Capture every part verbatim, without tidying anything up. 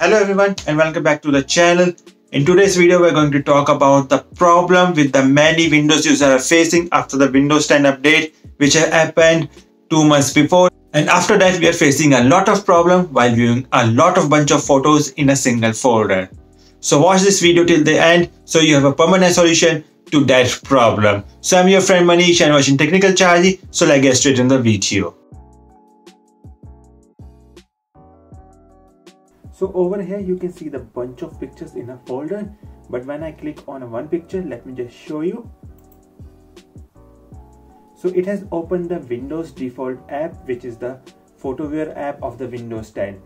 Hello everyone and welcome back to the channel. In today's video we're going to talk about the problem with the many Windows users are facing after the Windows ten update, which happened two months before, and after that we are facing a lot of problem while viewing a lot of bunch of photos in a single folder. So watch this video till the end so you have a permanent solution to that problem. So I'm your friend Manish and watching Technical Chaharji. So let's get straight in the video. So over here you can see the bunch of pictures in a folder, but when I click on one picture, let me just show you. So it has opened the Windows default app, which is the Photo Viewer app of the Windows ten.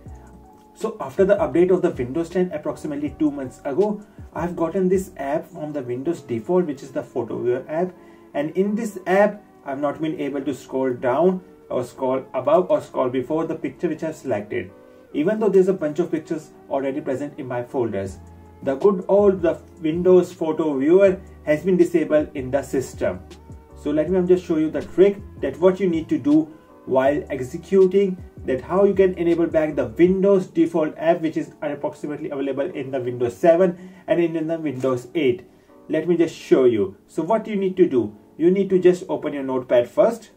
So after the update of the Windows ten approximately two months ago, I've gotten this app from the Windows default, which is the Photo Viewer app, and in this app I've not been able to scroll down or scroll above or scroll before the picture which I've selected, even though there's a bunch of pictures already present in my folders. The good old the Windows Photo Viewer has been disabled in the system. So let me just show you the trick that what you need to do while executing, that how you can enable back the Windows default app, which is approximately available in the Windows seven and in the Windows eight. Let me just show you. So what you need to do, you need to just open your notepad first.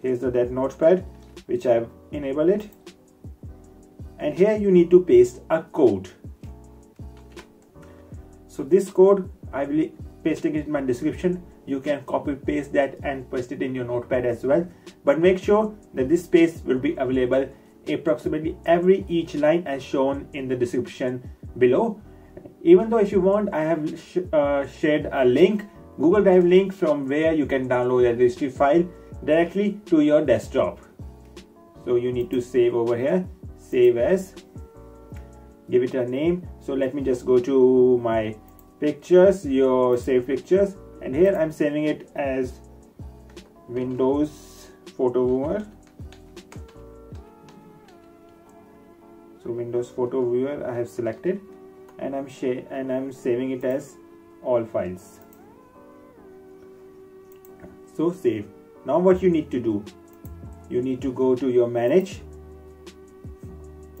Here's the that notepad which I've enabled it, and here you need to paste a code. So this code I will pasting it in my description. You can copy paste that and paste it in your notepad as well, but make sure that this space will be available approximately every each line as shown in the description below. Even though if you want, I have sh uh, shared a link, Google Drive link, from where you can download the registry file directly to your desktop. So you need to save over here, save as, give it a name. So let me just go to my pictures, your save pictures, and here I'm saving it as Windows Photo Viewer. So Windows Photo Viewer I have selected, and I'm sh- and I'm saving it as all files. So save. Now what you need to do, you need to go to your manage,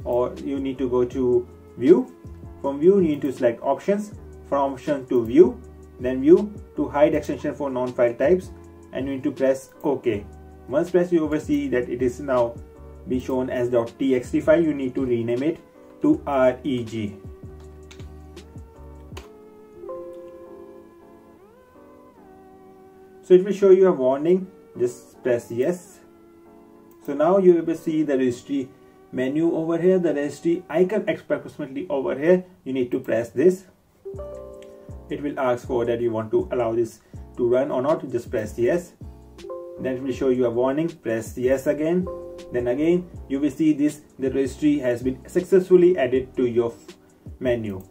or you need to go to view. From view you need to select options, from option to view, then view to hide extension for non-file types, and you need to press OK. Once press, you will see that it is now be shown as .txt file. You need to rename it to reg. So it will show you a warning, just press yes. So now you will see the registry menu over here, the registry icon approximately over here. You need to press this. It will ask for that you want to allow this to run or not. Just press yes. Then it will show you a warning. Press yes again. Then again, you will see this, the registry has been successfully added to your menu.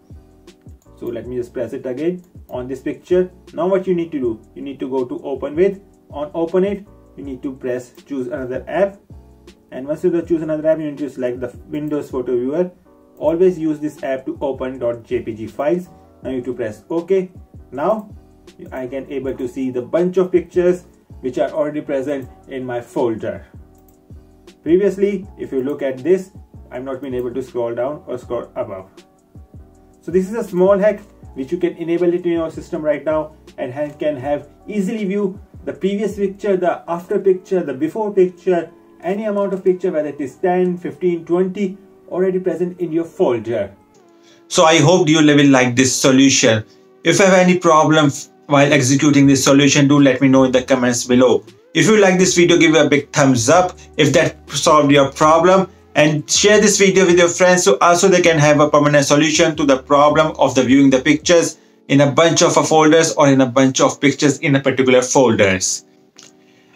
So let me just press it again on this picture. Now what you need to do, you need to go to open with. On open it, you need to press choose another app, and once you choose another app, you need to select the Windows Photo Viewer. Always use this app to open .jpeg files. Now you need to press OK. Now I can able to see the bunch of pictures which are already present in my folder. Previously, if you look at this, I've not been able to scroll down or scroll above. So this is a small hack which you can enable it in your system right now, and can have easily view the previous picture, the after picture, the before picture, any amount of picture, whether it is ten, fifteen, twenty, already present in your folder. So I hope you will like this solution. If you have any problem while executing this solution, do let me know in the comments below. If you like this video, give it a big thumbs up if that solved your problem, and share this video with your friends so also they can have a permanent solution to the problem of the viewing the pictures in a bunch of folders or in a bunch of pictures in a particular folders.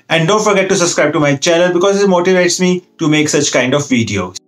And don't forget to subscribe to my channel because it motivates me to make such kind of videos.